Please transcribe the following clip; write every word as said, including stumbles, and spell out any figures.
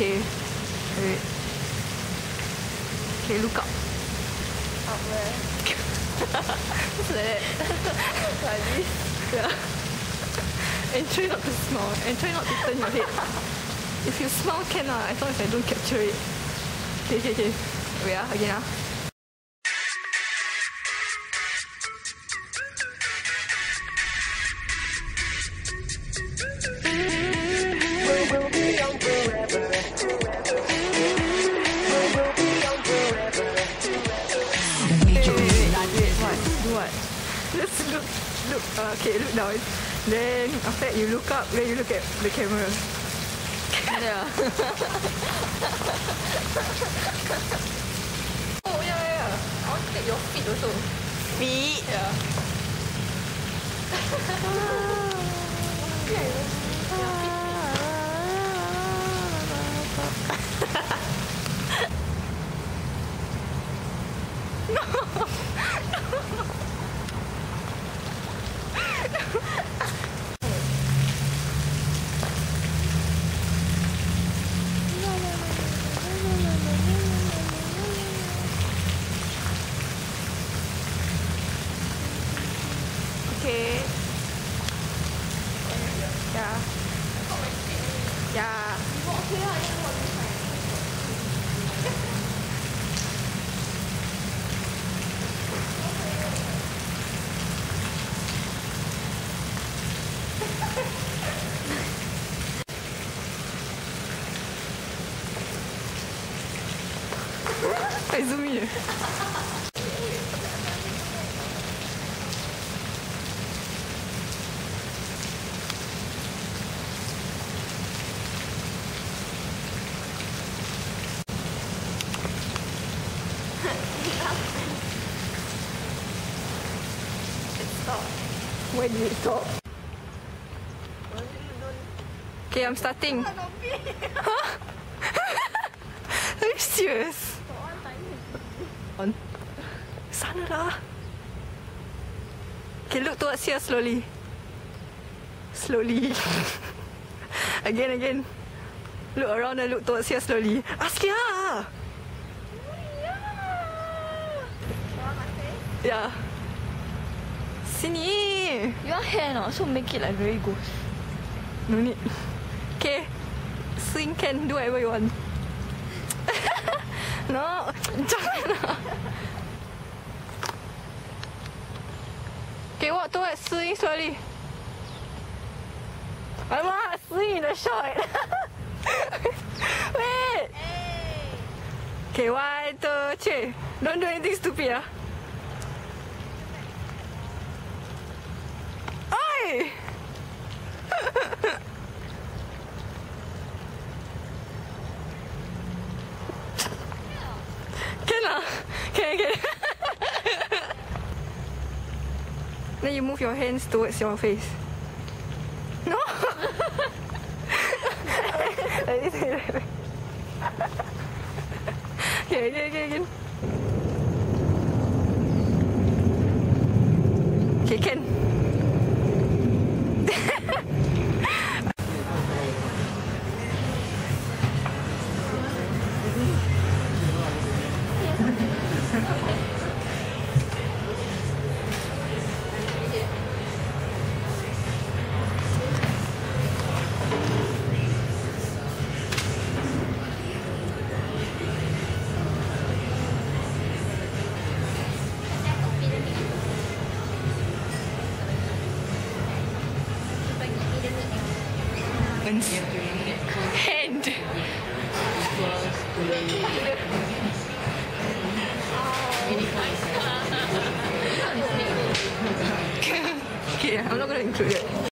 che, eh, che Luca. Ah, beh. Slay. Like this. Yeah. And try not to smile. And try not to turn your head. If you smile, can lah. As long as I don't capture it. Okay, okay, okay. Wait ah, again ah. Look, uh, okay, look down. Then after that you look up, then you look at the camera. Yeah. Oh yeah, yeah, yeah. I want to take your feet also. Feet? Yeah. Okay. Yeah, feet, feet. No. No. Okay. Yeah. Yeah. I zoom in. Where did it stop? Okay, I'm starting. Huh? Are you serious? On. Sana dah. Okay, look towards here slowly. Slowly. Again, again. Look around and look towards here slowly. Asli ah. Yeah. Sini. Your hair now, so make it like very ghost. No need. Okay. Swing can do whatever you want. No, jangan. Okay, walk towards swing slowly. I'm not swinging the shot. Wait. Okay, one, two, three. Don't do anything stupid ah. Can lah. Can, can. Then you move your hands towards your face. No. Okay, again, again, again. Okay, can. Hand. Okay, I'm not going to include it.